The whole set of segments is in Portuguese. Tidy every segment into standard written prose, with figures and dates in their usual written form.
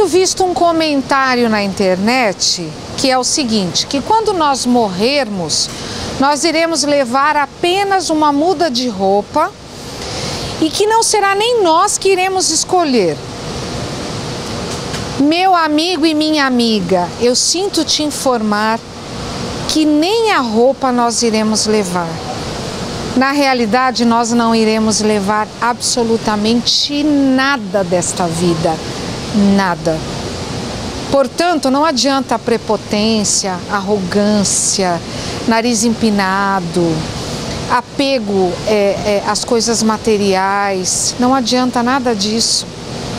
tenho visto um comentário na internet que é o seguinte, que quando nós morrermos, nós iremos levar apenas uma muda de roupa e que não será nem nós que iremos escolher. Meu amigo e minha amiga, eu sinto te informar que nem a roupa nós iremos levar. Na realidade, nós não iremos levar absolutamente nada desta vida. Nada. Portanto, não adianta a prepotência, arrogância, nariz empinado, apego às coisas materiais. Não adianta nada disso.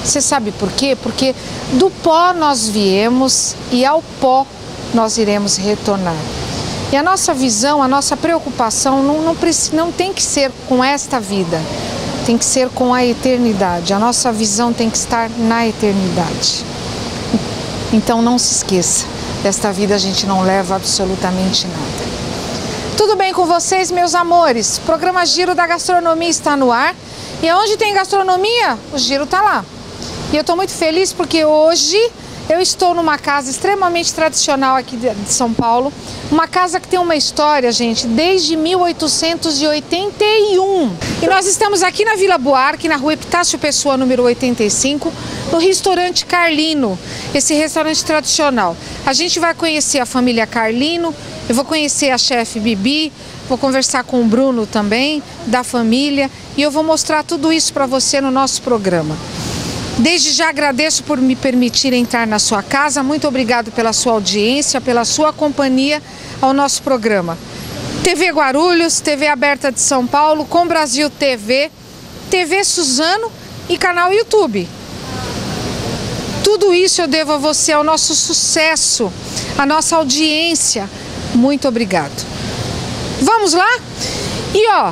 Você sabe por quê? Porque do pó nós viemos e ao pó nós iremos retornar. E a nossa visão, a nossa preocupação não tem que ser com esta vida. Tem que ser com a eternidade. A nossa visão tem que estar na eternidade. Então não se esqueça, desta vida a gente não leva absolutamente nada. Tudo bem com vocês, meus amores? O programa Giro da Gastronomia está no ar. E onde tem gastronomia, o Giro está lá. E eu estou muito feliz porque hoje eu estou numa casa extremamente tradicional aqui de São Paulo. Uma casa que tem uma história, gente, desde 1881. E nós estamos aqui na Vila Buarque, na rua Epitácio Pessoa, número 85, no restaurante Carlino, esse restaurante tradicional. A gente vai conhecer a família Carlino, eu vou conhecer a chefe Bibi, vou conversar com o Bruno também, da família, e eu vou mostrar tudo isso para você no nosso programa. Desde já agradeço por me permitir entrar na sua casa. Muito obrigado pela sua audiência, pela sua companhia ao nosso programa. TV Guarulhos, TV Aberta de São Paulo, Com Brasil TV, TV Suzano e canal YouTube. Tudo isso eu devo a você, ao nosso sucesso, à nossa audiência. Muito obrigado. Vamos lá? E ó,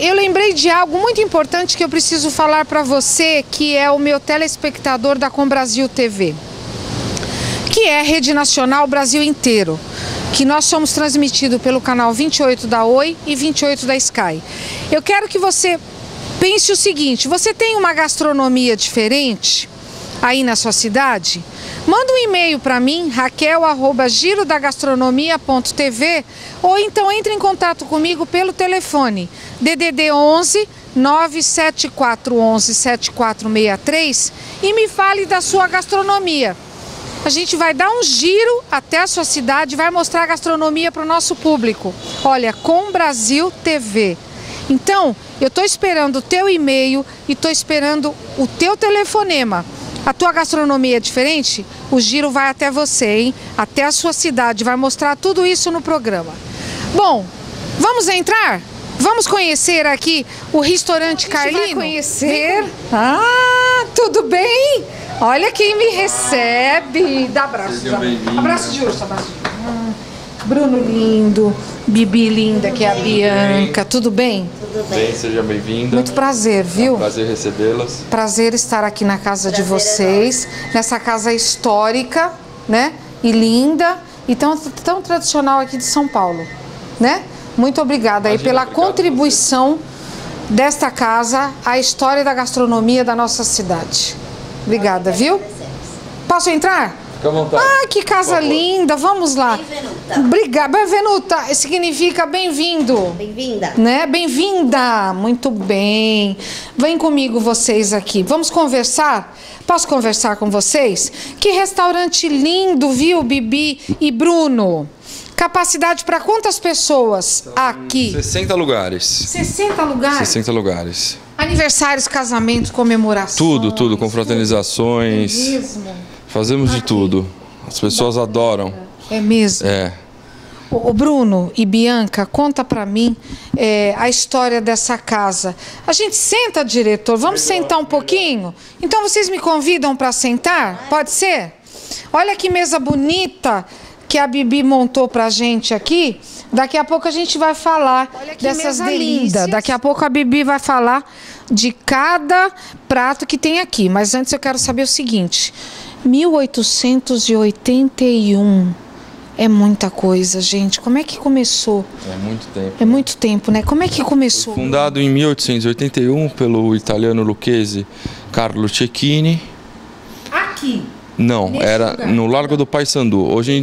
eu lembrei de algo muito importante que eu preciso falar para você, que é o meu telespectador da Com Brasil TV, que é a rede nacional Brasil inteiro, que nós somos transmitidos pelo canal 28 da Oi e 28 da Sky. Eu quero que você pense o seguinte, você tem uma gastronomia diferente aí na sua cidade? Manda um e-mail para mim, raquel@girodagastronomia.tv, ou então entre em contato comigo pelo telefone DDD 11 97411 7463 e me fale da sua gastronomia. A gente vai dar um giro até a sua cidade, vai mostrar a gastronomia para o nosso público. Olha, Com Brasil TV. Então, eu estou esperando o teu e-mail e estou esperando o teu telefonema. A tua gastronomia é diferente? O Giro vai até você, hein? Até a sua cidade, vai mostrar tudo isso no programa. Bom, vamos entrar? Vamos conhecer aqui o restaurante Carlino? Vai conhecer. Ah, tudo bem? Olha quem me recebe. Dá abraço. Abraço de urso, abraço de urso. Bruno lindo, Bibi linda, que é a Bianca, tudo bem? Tudo bem, seja bem-vinda. Muito prazer, viu? É um prazer recebê-las. Prazer estar aqui na casa de vocês, nessa casa histórica, né? E linda, e tão tradicional aqui de São Paulo, né? Muito obrigada aí pela contribuição desta casa à história da gastronomia da nossa cidade. Obrigada, viu? Posso entrar? Fica à vontade. Ah, que casa linda, vamos lá. Benvenuta. Obrigada, Benvenuta, significa bem-vindo. Bem-vinda. Né? Bem-vinda, muito bem. Vem comigo vocês aqui, vamos conversar? Posso conversar com vocês? Que restaurante lindo, viu, Bibi e Bruno? Capacidade para quantas pessoas então, aqui? 60 lugares. 60 lugares? 60 lugares. Aniversários, casamentos, comemorações. Tudo, confraternizações. Tudo mesmo. Fazemos de tudo. As pessoas adoram. É mesmo? É. O Bruno e Bianca, conta pra mim a história dessa casa. A gente senta, diretor? Vamos sentar um pouquinho? Então vocês me convidam pra sentar? Pode ser? Olha que mesa bonita que a Bibi montou pra gente aqui. Daqui a pouco a gente vai falar dessas delícias. Daqui a pouco a Bibi vai falar de cada prato que tem aqui. Mas antes eu quero saber o seguinte... 1881, é muita coisa, gente. Como é que começou? É muito tempo. É muito tempo, né? Como é que começou? Foi fundado em 1881 pelo italiano lucchese Carlo Cecchini. Aqui? Não, nesse era lugar, no Largo do Paissandu. Hoje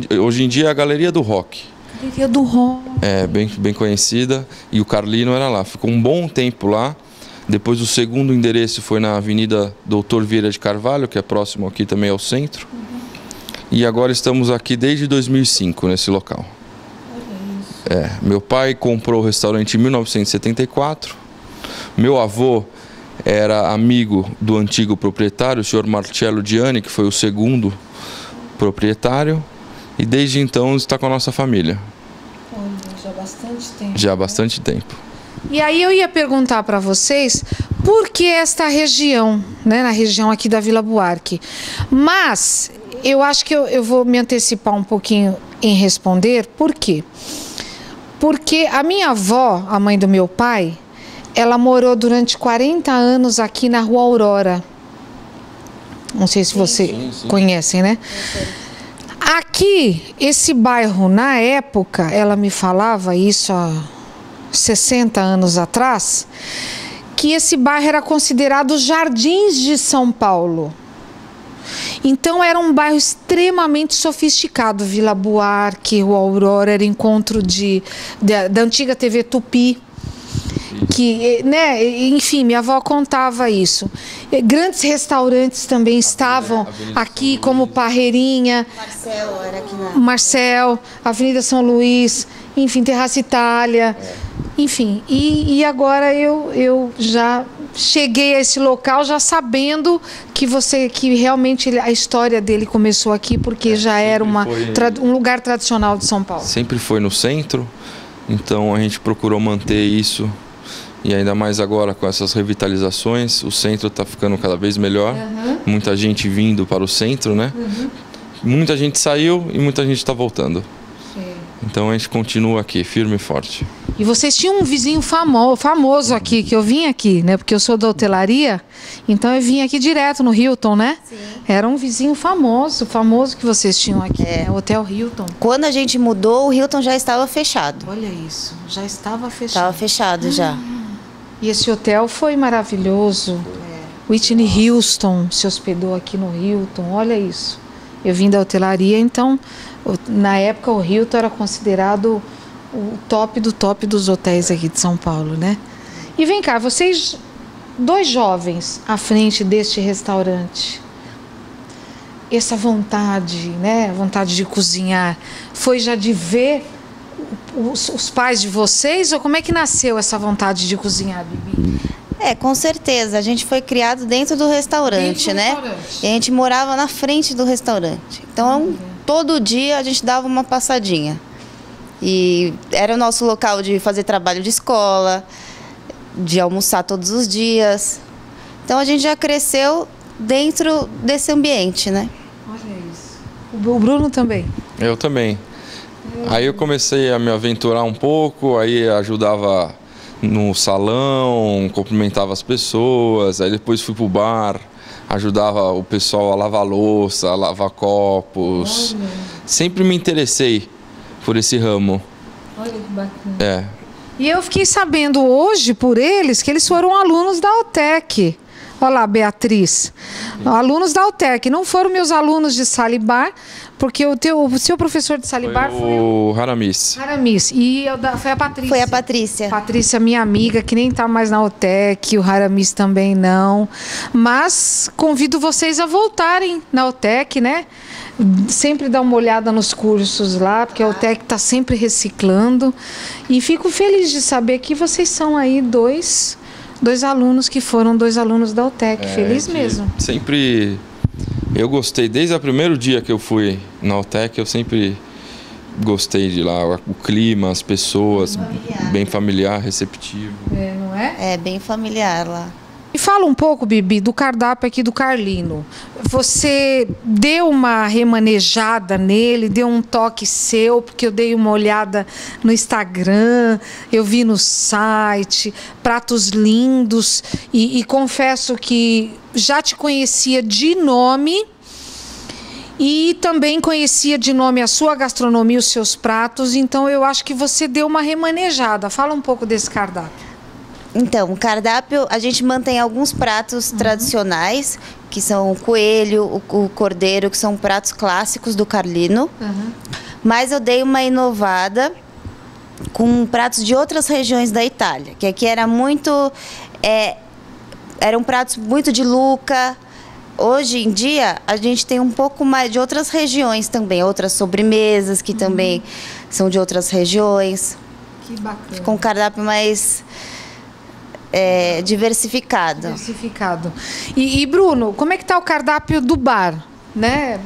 em dia é a Galeria do Rock. Galeria do Rock. É, bem conhecida. E o Carlino era lá. Ficou um bom tempo lá. Depois o segundo endereço foi na Avenida Doutor Vieira de Carvalho, que é próximo aqui também ao centro. Uhum. E agora estamos aqui desde 2005, nesse local. Olha isso. É, meu pai comprou o restaurante em 1974. Meu avô era amigo do antigo proprietário, o senhor Marcello Diani, que foi o segundo proprietário. E desde então está com a nossa família. Olha, já há bastante tempo. Já há bastante tempo. E aí eu ia perguntar para vocês por que esta região, né, na região aqui da Vila Buarque. Mas eu acho que eu vou me antecipar um pouquinho em responder. Por quê? Porque a minha avó, a mãe do meu pai, ela morou durante 40 anos aqui na Rua Aurora. Não sei se vocês conhecem, né? Aqui, esse bairro, na época, ela me falava isso há 60 anos atrás, que esse bairro era considerado Jardins de São Paulo. Então era um bairro extremamente sofisticado. Vila Buarque, Rua Aurora, era encontro da antiga TV Tupi. Que, né, enfim, minha avó contava isso. Grandes restaurantes também estavam aqui, como Parreirinha, Marcel, era aqui na... Marcel, Avenida São Luís, enfim, Terraça Itália, enfim. E agora eu já cheguei a esse local já sabendo que realmente a história dele começou aqui, porque já era um lugar tradicional de São Paulo. Sempre foi no centro, então a gente procurou manter isso. E ainda mais agora com essas revitalizações, o centro está ficando cada vez melhor. Uhum. Muita gente vindo para o centro, né? Uhum. Muita gente saiu e muita gente está voltando. Sim. Então a gente continua aqui, firme e forte. E vocês tinham um vizinho famoso aqui, que eu vim aqui, né? Porque eu sou da hotelaria, então eu vim aqui direto no Hilton, né? Sim. Era um vizinho famoso que vocês tinham aqui, né? Hotel Hilton. Quando a gente mudou, o Hilton já estava fechado. Olha isso, já estava fechado. Estava fechado já. E esse hotel foi maravilhoso. Whitney Houston se hospedou aqui no Hilton, olha isso. Eu vim da hotelaria, então, na época o Hilton era considerado o top do top dos hotéis aqui de São Paulo, né? E vem cá, vocês, dois jovens à frente deste restaurante, essa vontade, né, vontade de cozinhar, foi já de ver os pais de vocês, ou como é que nasceu essa vontade de cozinhar, Bibi? É, com certeza, a gente foi criado dentro do restaurante, né? E a gente morava na frente do restaurante, então todo dia a gente dava uma passadinha. E era o nosso local de fazer trabalho de escola, de almoçar todos os dias. Então a gente já cresceu dentro desse ambiente, né? Olha isso. O Bruno também? Eu também. Aí eu comecei a me aventurar um pouco, aí ajudava no salão, cumprimentava as pessoas, aí depois fui pro bar, ajudava o pessoal a lavar louça, a lavar copos. Olha. Sempre me interessei por esse ramo. Olha que bacana. É. E eu fiquei sabendo hoje por eles que eles foram alunos da UTEC. Olha lá, Beatriz. Alunos da UTEC. Não foram meus alunos de Salibar, porque o seu professor de Salibar foi o Aramis. Aramis. E foi a Patrícia. Foi a Patrícia. Patrícia, minha amiga, que nem está mais na UTEC. O Aramis também não. Mas convido vocês a voltarem na UTEC, né? Sempre dá uma olhada nos cursos lá, porque a UTEC está sempre reciclando. E fico feliz de saber que vocês são aí dois alunos que foram dois alunos da UTEC, feliz mesmo. Sempre, eu gostei, desde o primeiro dia que eu fui na UTEC, eu sempre gostei de lá, o clima, as pessoas, bem familiar, receptivo. É, não é? É, bem familiar lá. E fala um pouco, Bibi, do cardápio aqui do Carlino. Você deu uma remanejada nele, deu um toque seu, porque eu dei uma olhada no Instagram, eu vi no site, pratos lindos. E confesso que já te conhecia de nome e também conhecia de nome a sua gastronomia, os seus pratos. Então eu acho que você deu uma remanejada. Fala um pouco desse cardápio. Então, o cardápio, a gente mantém alguns pratos tradicionais, que são o coelho, o cordeiro, que são pratos clássicos do Carlino. Uhum. Mas eu dei uma inovada com pratos de outras regiões da Itália, que aqui era muito... eram pratos muito de Lucca. Hoje em dia, a gente tem um pouco mais de outras regiões também, outras sobremesas que também são de outras regiões. Que bacana. Com um cardápio mais diversificado. Diversificado. E Bruno, como é que está o cardápio do bar? Né?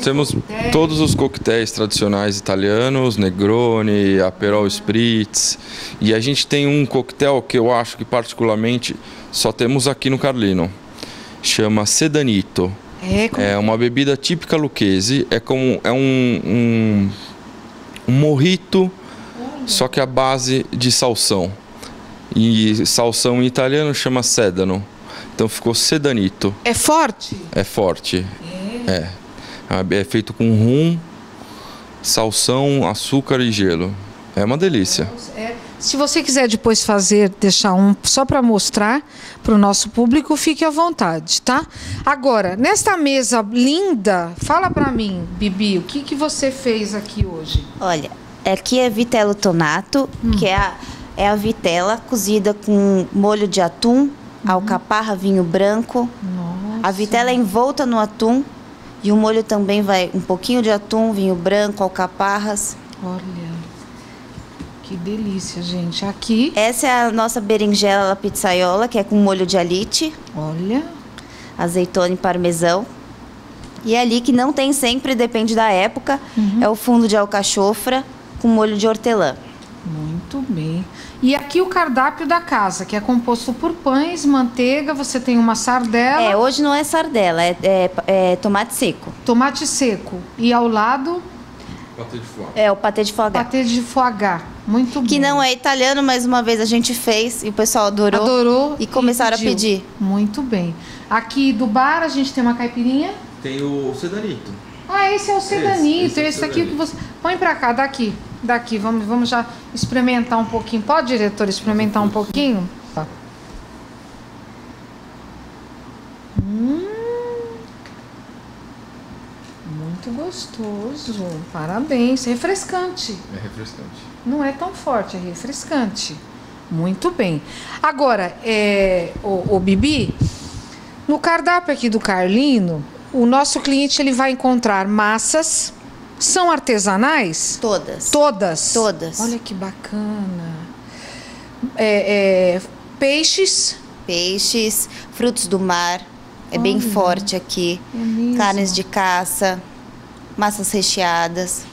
Temos todos os coquetéis tradicionais italianos, Negroni, Aperol Spritz, e a gente tem um coquetel que eu acho que particularmente só temos aqui no Carlino, chama Sedanito. É uma bebida típica lucchese, é um mojito, só que à base de salsão, e salsão em italiano chama sedano. Então ficou Sedanito. É forte? É forte. É feito com rum, salsão, açúcar e gelo. É uma delícia. Se você quiser depois deixar um só para mostrar para o nosso público, fique à vontade, tá? Agora, nesta mesa linda, fala para mim, Bibi, o que você fez aqui hoje? Olha, aqui é vitello tonato, que é a vitela cozida com molho de atum, alcaparra, vinho branco. Nossa. A vitela é envolta no atum e o molho também vai um pouquinho de atum, vinho branco, alcaparras. Olha, que delícia, gente. Aqui... Essa é a nossa berinjela pizzaiola, que é com molho de alite. Olha. Azeitona e parmesão. E ali, que não tem sempre, depende da época, é o fundo de alcachofra com molho de hortelã. Muito bem. E aqui o cardápio da casa, que é composto por pães, manteiga, você tem uma sardela. Hoje não é sardela, é tomate seco. Tomate seco. E ao lado? Patê de foie. É, o patê de foie gras. Patê de foie gras. Muito bom. Que não é italiano, mas uma vez a gente fez e o pessoal adorou. Adorou. E começaram a pedir. Muito bem. Aqui do bar a gente tem uma caipirinha. Tem o sedanito. Ah, esse é o sedanito. Esse aqui que você... Põe pra cá, daqui. Daqui, vamos já experimentar um pouquinho. Pode, diretor, experimentar um pouquinho? Muito gostoso. Parabéns. Refrescante. É refrescante. Não é tão forte, é refrescante. Muito bem. Agora, o Bibi, no cardápio aqui do Carlino, o nosso cliente ele vai encontrar massas... São artesanais? Todas. Todas? Todas. Olha que bacana. Peixes? Peixes, frutos do mar, é bem forte aqui. É carnes de caça, massas recheadas.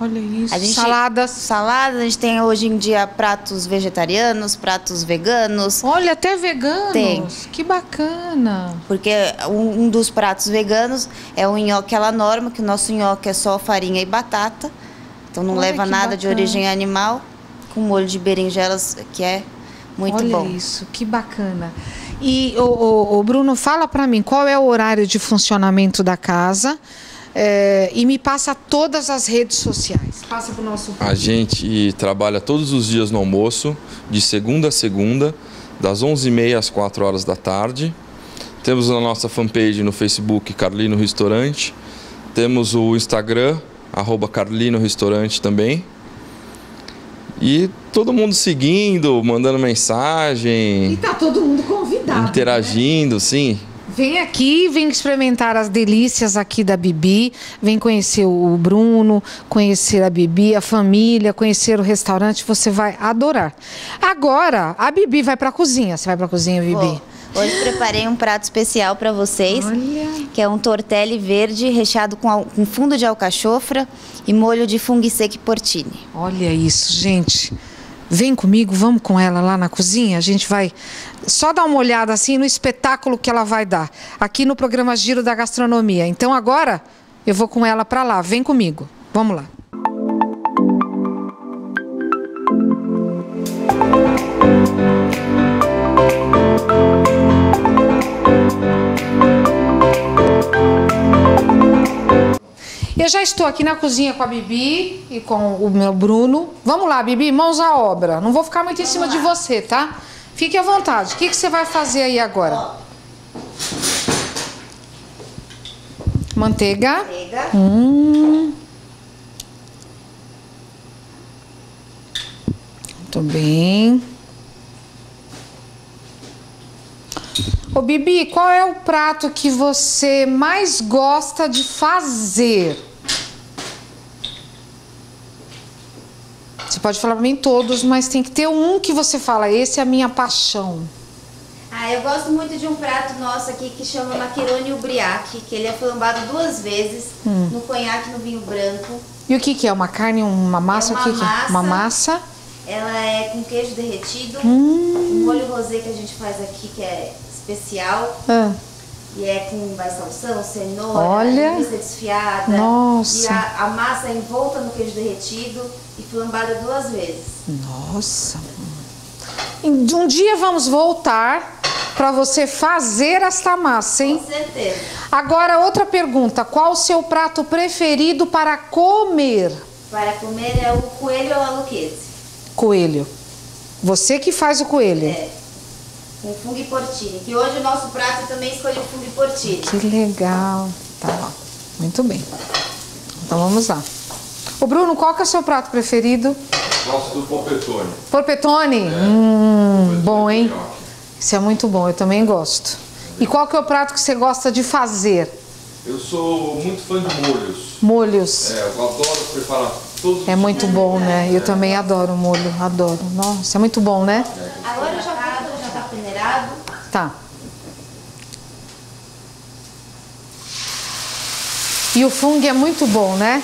Olha isso. Saladas. Saladas, a gente tem hoje em dia pratos vegetarianos, pratos veganos. Olha, até veganos. Tem. Que bacana. Porque um dos pratos veganos é o nhoque à norma, que o nosso nhoque é só farinha e batata. Então não leva nada de origem animal, com molho de berinjelas, que é muito bom. Olha isso, que bacana. E o Bruno, fala pra mim, qual é o horário de funcionamento da casa? E me passa todas as redes sociais. Passa para o nosso público. A gente trabalha todos os dias no almoço, de segunda a segunda, das 11h30 às 4 horas da tarde. Temos a nossa fanpage no Facebook, Carlino Restaurante. Temos o Instagram, @CarlinoRestaurante também. E todo mundo seguindo, mandando mensagem. E tá todo mundo convidado. Interagindo, né? Sim. Vem aqui, vem experimentar as delícias aqui da Bibi, vem conhecer o Bruno, conhecer a Bibi, a família, conhecer o restaurante, você vai adorar. Agora, a Bibi vai para a cozinha. Você vai para a cozinha, Bibi? Hoje preparei um prato especial para vocês, que é um tortelli verde recheado com fundo de alcachofra e molho de funghi seco e porcini. Olha isso, gente. Vem comigo, vamos com ela lá na cozinha. A gente vai só dar uma olhada assim no espetáculo que ela vai dar aqui no programa Giro da Gastronomia. Então agora eu vou com ela para lá. Vem comigo, vamos lá. Eu já estou aqui na cozinha com a Bibi e com o meu Bruno. Vamos lá, Bibi, mãos à obra. Não vou ficar muito em cima de você, tá? Fique à vontade. O que você vai fazer aí agora? Manteiga. Manteiga. Muito bem. Ô, Bibi, qual é o prato que você mais gosta de fazer? Você pode falar pra mim todos, mas tem que ter um que você fala, esse é a minha paixão. Ah, eu gosto muito de um prato nosso aqui que chama macaroni ubriaque, que ele é flambado 2 vezes no conhaque, no vinho branco. E o que que é? Uma carne, uma massa? É uma, massa, uma massa. Ela é com queijo derretido, um molho rosé que a gente faz aqui que é especial. E é com mais salsão, cenoura, linguiça desfiada. Nossa. E a massa é envolta no queijo derretido e flambada 2 vezes. Nossa. Um dia vamos voltar para você fazer esta massa, hein? Com certeza. Agora, outra pergunta. Qual o seu prato preferido para comer? Para comer é o coelho ou aluquete. Coelho. Você que faz o coelho. É. Com fungo e portini. Que hoje o nosso prato também escolheu fungo e portini. Que legal. Tá bom. Muito bem. Então vamos lá. Ô, Bruno, qual que é o seu prato preferido? Gosto do polpettone. Polpettone? É. Bom, hein? Isso é muito bom, eu também gosto. E qual que é o prato que você gosta de fazer? Eu sou muito fã de molhos. Molhos. É, eu adoro preparar tudo. É muito bom, né? Eu também adoro molho, adoro. Nossa, é muito bom, né? Agora já tá peneirado. Tá. E o fungo é muito bom, né?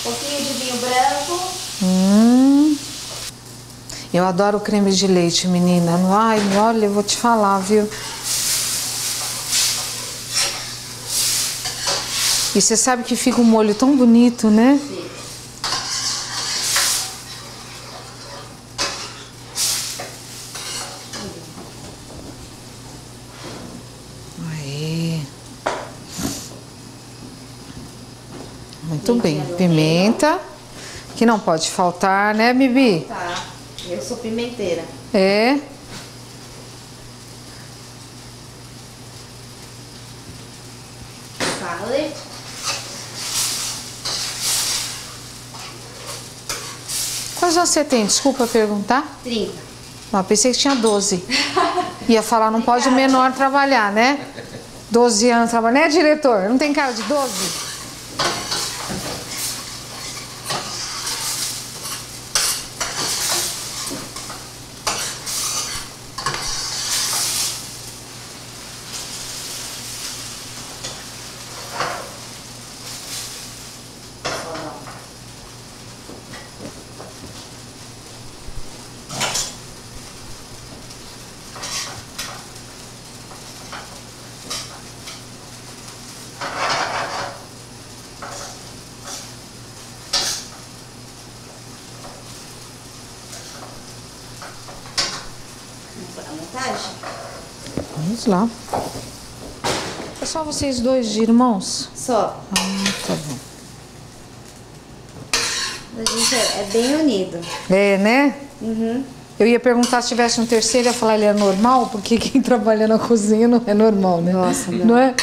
Um pouquinho de vinho branco. Eu adoro creme de leite, menina. Ai, olha, eu vou te falar, viu? E você sabe que fica um molho tão bonito, né? Sim. Aí. Muito bem. Pimenta. Que não pode faltar, né, Bibi? Tá. Eu sou pimenteira. É. Sale. Quantos anos você tem? Desculpa perguntar. 30. Ah, pensei que tinha 12. Ia falar, não pode o menor trabalhar, né? 12 anos trabalhando. Né, diretor? Não tem cara de 12? Vamos lá. É só vocês dois de irmãos? Só. Ah, tá bom. A gente é bem unido. É, né? Uhum. Eu ia perguntar se tivesse um terceiro, ia falar, ele é normal? Porque quem trabalha na cozinha não é normal, né? Nossa, não é?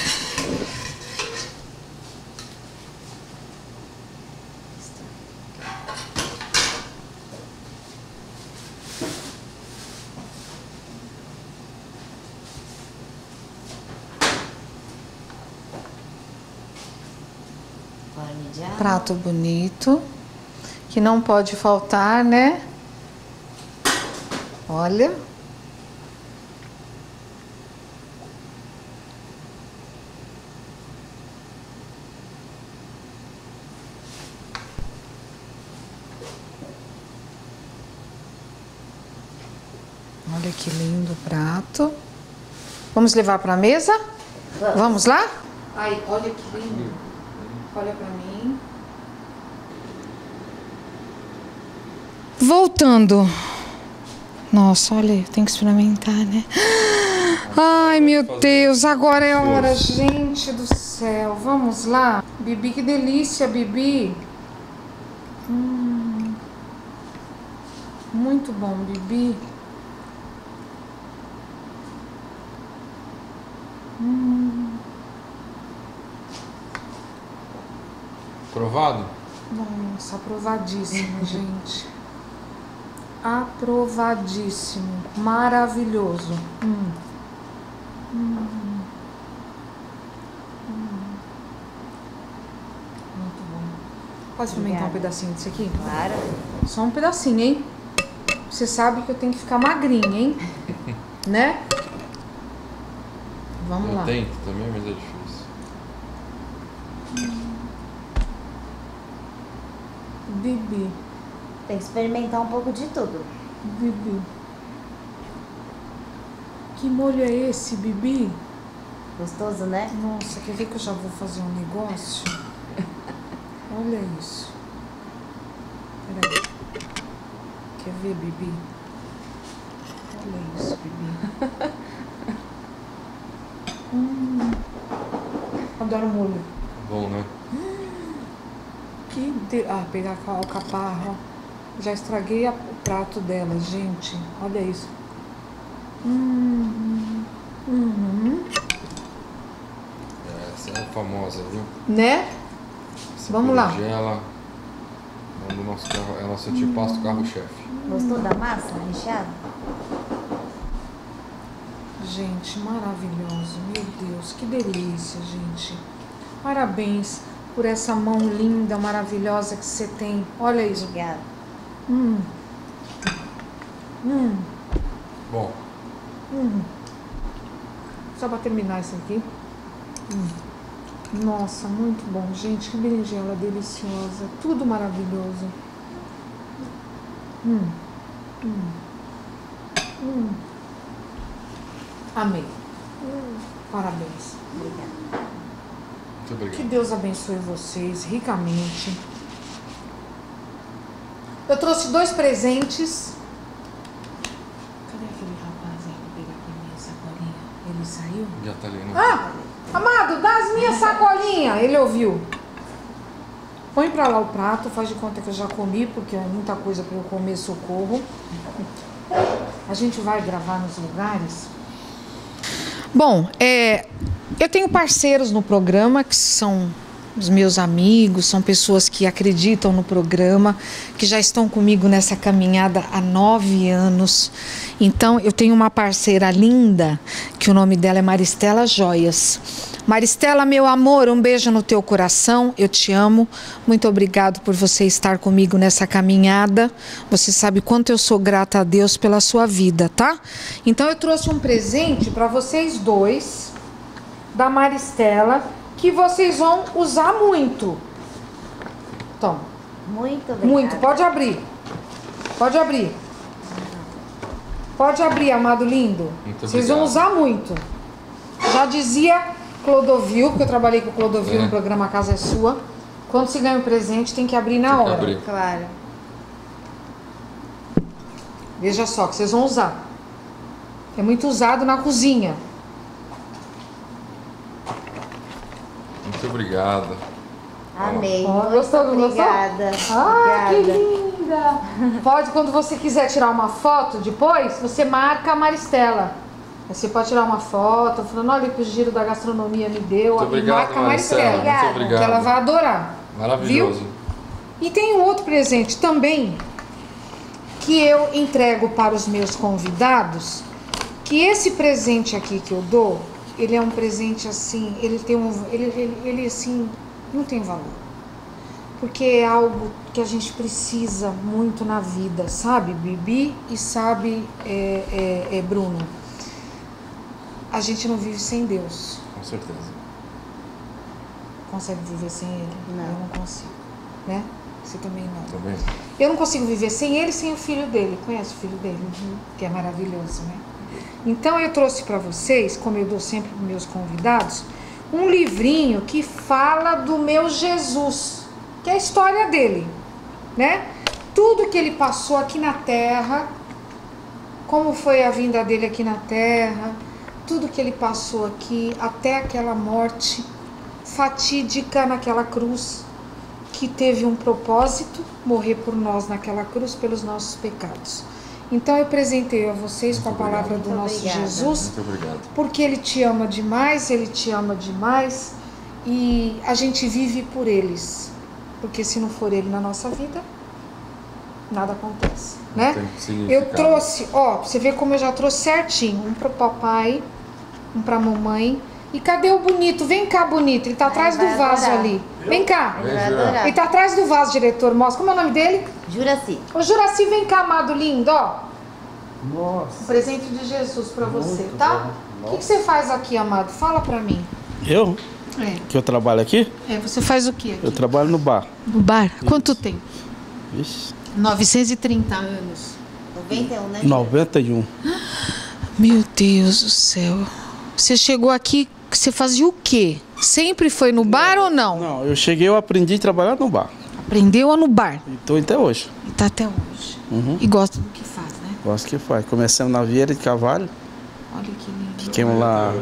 Prato bonito, que não pode faltar, né? Olha. Olha que lindo o prato. Vamos levar para a mesa? Vamos lá? Ai, olha que lindo. Olha para mim. Voltando. Nossa, olha, tem que experimentar, né? Ai, meu Deus, agora é a hora, gente do céu. Vamos lá. Bibi, que delícia, Bibi. Muito bom, Bibi. Aprovado? Nossa, aprovadíssimo, gente. Aprovadíssimo. Maravilhoso. Muito bom. Pode experimentar um pedacinho disso aqui? Claro. Só um pedacinho, hein? Você sabe que eu tenho que ficar magrinha, hein? Né? Vamos lá. Eu tento também, mas é difícil. Bibi. Tem que experimentar um pouco de tudo. Bibi. Que molho é esse, Bibi? Gostoso, né? Nossa, quer ver que eu já vou fazer um negócio? Olha isso. Peraí. Quer ver, Bibi? Olha isso, Bibi. Adoro molho. Bom, né? Ah, pegar a alcaparra. Já estraguei o prato dela, gente. Olha isso. Essa é famosa, viu? Né? Essa vamos lá. Do nosso carro, ela só te passa o carro-chefe. Gostou da massa recheada? Gente, maravilhoso. Meu Deus, que delícia, gente. Parabéns por essa mão linda, maravilhosa que você tem. Olha isso. Obrigada. Bom. Só para terminar isso aqui. Nossa, muito bom. Gente, que berinjela deliciosa. Tudo maravilhoso. Amei. Parabéns. Obrigada. Que Deus abençoe vocês ricamente. Eu trouxe 2 presentes. Cadê aquele rapaz aí que pegou a minha sacolinha? Ele saiu? Já tá ali, né? Ah, amado, dá as minhas sacolinhas. Ele ouviu. Põe pra lá o prato, faz de conta que eu já comi, porque é muita coisa pra eu comer, socorro. A gente vai gravar nos lugares. Bom, eu tenho parceiros no programa que são os meus amigos, são pessoas que acreditam no programa, que já estão comigo nessa caminhada há 9 anos. Então, eu tenho uma parceira linda, que o nome dela é Maristela Joias. Maristela, meu amor, um beijo no teu coração, eu te amo. Muito obrigado por você estar comigo nessa caminhada. Você sabe quanto eu sou grata a Deus pela sua vida, tá? Então, eu trouxe um presente para vocês dois, da Maristela, que vocês vão usar muito. Toma. Muito obrigada. Muito. Pode abrir. Pode abrir. Pode abrir, amado lindo. Muito vocês obrigado. Vão usar muito. Já dizia Clodovil, porque eu trabalhei com o Clodovil no programa A Casa é Sua. Quando se ganha um presente, tem que abrir na hora. Abrir. Claro. Veja só, que vocês vão usar. É muito usado na cozinha. Muito obrigada. Amei. Oh, gostou? Obrigada. Ah, que linda. Pode, quando você quiser tirar uma foto depois, você marca a Maristela. Você pode tirar uma foto, falando, olha que o giro da gastronomia me deu. Muito obrigado, marca a Maristela. Muito obrigado. Ela vai adorar. Maravilhoso. Viu? E tem um outro presente também, que eu entrego para os meus convidados, que esse presente aqui que eu dou, ele é um presente assim, ele assim, não tem valor. Porque é algo que a gente precisa muito na vida, sabe, Bibi? E sabe, Bruno? A gente não vive sem Deus. Com certeza. Consegue viver sem Ele? Não. Eu não consigo, né? Você também não. Também. Eu não consigo viver sem Ele, sem o filho dele. Conhece o filho dele? Que é maravilhoso, né? Então eu trouxe para vocês, como eu dou sempre para meus convidados, um livrinho que fala do meu Jesus, que é a história dele, né? Tudo que ele passou aqui na Terra, como foi a vinda dele aqui na Terra, tudo que ele passou aqui até aquela morte fatídica naquela cruz, que teve um propósito, morrer por nós naquela cruz pelos nossos pecados. Então eu presenteio a vocês com a palavra do nosso Jesus, porque Ele te ama demais, Ele te ama demais, e a gente vive por eles. Porque se não for ele na nossa vida, nada acontece, né? Eu trouxe, ó, você vê como eu já trouxe certinho. Um pro papai, um pra mamãe. E cadê o bonito? Vem cá, bonito. Ele tá atrás do vaso ali. Vem cá. Ele tá atrás do vaso, diretor. Mostra. Como é o nome dele? Juraci. Ô, Juraci, vem cá, amado lindo, ó. Nossa. Um presente de Jesus pra você, tá? O que você faz aqui, amado? Fala pra mim. Eu? É. Que eu trabalho aqui? É, você faz o que aqui? Eu trabalho no bar. No bar? Isso. Quanto tempo? Isso. 930 anos. 91, né? 91. Meu Deus do céu. Você chegou aqui, você fazia o quê? Sempre foi no bar ou não? Não, eu cheguei, eu aprendi a trabalhar no bar. Aprendeu no bar? E tô até hoje. E tá até hoje. Uhum. E gosta do que faz, né? Gosto do que faz. Começamos na Vieira de Cavalho. Olha que lindo. Fiquemos lá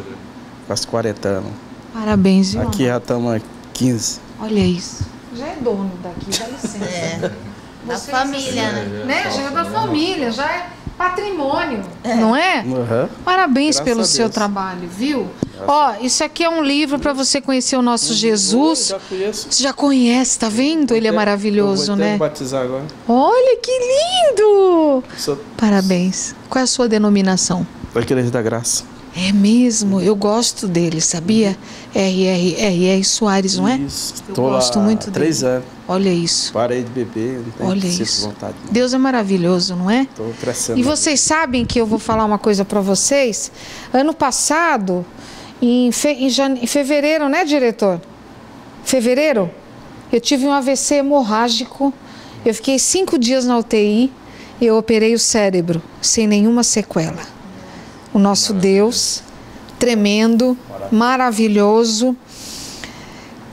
quase 40 anos. Parabéns, viu? Aqui já estamos há 15. Olha isso. Já é dono daqui, dá licença. É. Da família, né? Já é da família, já é patrimônio, não é? Uhum. Parabéns pelo seu trabalho, viu? Ó, isso aqui é um livro para você conhecer o nosso Jesus. Já conheço. Você já conhece, tá vendo? Ele é maravilhoso, eu vou né? Batizar agora. Olha que lindo! Sou... Parabéns. Qual é a sua denominação? Da Igreja da Graça. É mesmo, eu gosto dele, sabia? R.R. Soares, não é? Isso, eu gosto muito dele. 3 anos. Olha isso. Parei de beber, não tenho vontade. Não. Deus é maravilhoso, não é? Estou crescendo. E vocês sabem que eu vou falar uma coisa para vocês? Ano passado, em fevereiro, né, diretor? Fevereiro, eu tive um AVC hemorrágico, eu fiquei 5 dias na UTI, eu operei o cérebro, sem nenhuma sequela. O nosso Deus, tremendo, maravilhoso,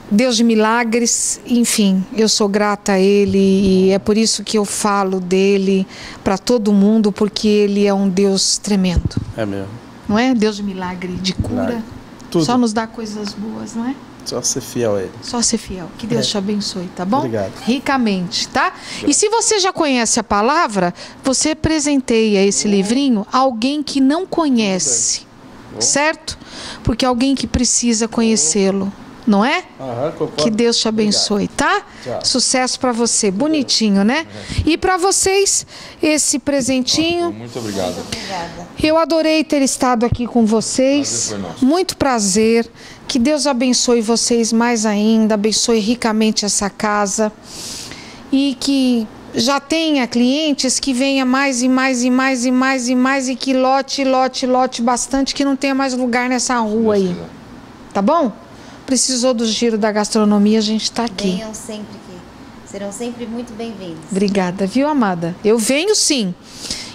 Deus de milagres, enfim, eu sou grata a Ele e é por isso que eu falo dEle para todo mundo, porque Ele é um Deus tremendo. É mesmo. Não é? Deus de milagre, de cura, tudo. Só nos dá coisas boas, não é? Só ser fiel a Ele. Só ser fiel. Que Deus te abençoe, tá bom? Obrigado. Ricamente, tá? E se você já conhece a palavra, você presenteia esse livrinho a alguém que não conhece, certo? Porque alguém que precisa conhecê-lo, não é? Aham, que Deus te abençoe, tá? Tchau. Sucesso pra você. Bonitinho, né? E pra vocês, esse presentinho. Muito obrigado. Eu adorei ter estado aqui com vocês. Prazer foi nosso. Muito prazer. Que Deus abençoe vocês mais ainda, abençoe ricamente essa casa e que já tenha clientes que venha mais e mais e mais e mais e mais e que lote bastante, que não tenha mais lugar nessa rua aí, tá bom? Precisou do giro da gastronomia, a gente tá aqui. Venham sempre aqui, serão sempre muito bem-vindos. Obrigada, viu, amada? Eu venho sim,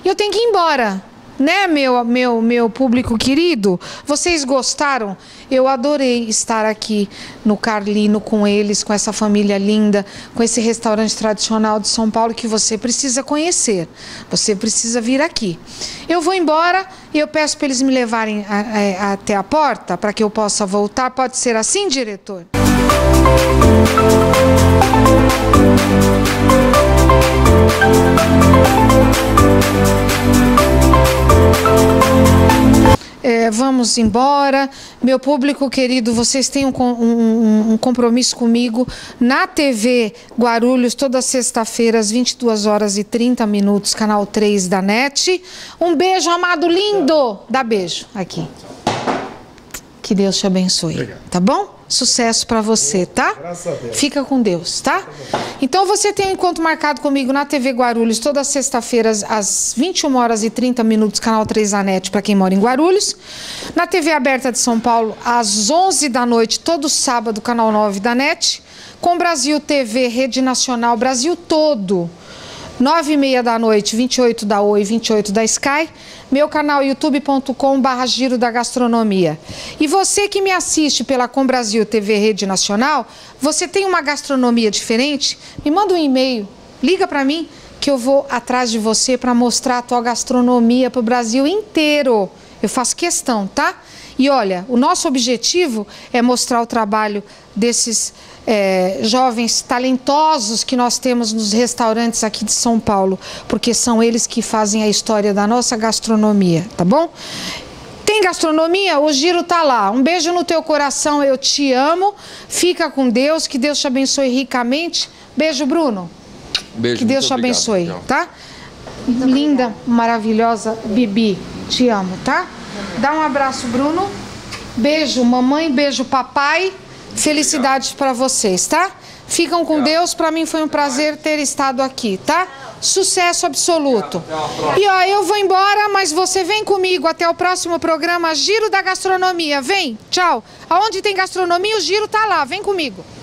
eu tenho que ir embora. Né, meu público querido? Vocês gostaram? Eu adorei estar aqui no Carlino com eles, com essa família linda, com esse restaurante tradicional de São Paulo que você precisa conhecer. Você precisa vir aqui. Eu vou embora e eu peço para eles me levarem até a porta para que eu possa voltar. Pode ser assim, diretor? Vamos embora, meu público querido, vocês têm um compromisso comigo na TV Guarulhos, toda sexta-feira às 22h30, canal 3 da NET. Um beijo, amado lindo, dá beijo aqui, que Deus te abençoe, tá bom? Sucesso pra você, tá? Graças a Deus. Fica com Deus, tá? Então você tem um encontro marcado comigo na TV Guarulhos toda sexta-feira às 21h30, canal 3 da NET, pra quem mora em Guarulhos. Na TV Aberta de São Paulo, às 11h, todo sábado, canal 9 da NET. Com Brasil TV, Rede Nacional, Brasil todo. 21h30, 28 da Oi, 28 da Sky. Meu canal youtube.com/giro da gastronomia. E você que me assiste pela Com Brasil TV Rede Nacional, você tem uma gastronomia diferente? Me manda um e-mail, liga para mim que eu vou atrás de você para mostrar a tua gastronomia para o Brasil inteiro. Eu faço questão, tá? E olha, o nosso objetivo é mostrar o trabalho desses jovens talentosos que nós temos nos restaurantes aqui de São Paulo, porque são eles que fazem a história da nossa gastronomia, tá bom? Tem gastronomia? O giro tá lá. Um beijo no teu coração, eu te amo. Fica com Deus, que Deus te abençoe ricamente. Beijo, Bruno. Beijo, que Deus te abençoe, obrigado, tá? Muito linda, obrigada. Maravilhosa Bibi, te amo, tá? Dá um abraço, Bruno. Beijo, mamãe, beijo, papai. Felicidades para vocês, tá? Ficam com Deus, para mim foi um prazer ter estado aqui, tá? Sucesso absoluto. E ó, eu vou embora, mas você vem comigo até o próximo programa Giro da Gastronomia. Vem, tchau. Aonde tem gastronomia, o Giro tá lá, vem comigo.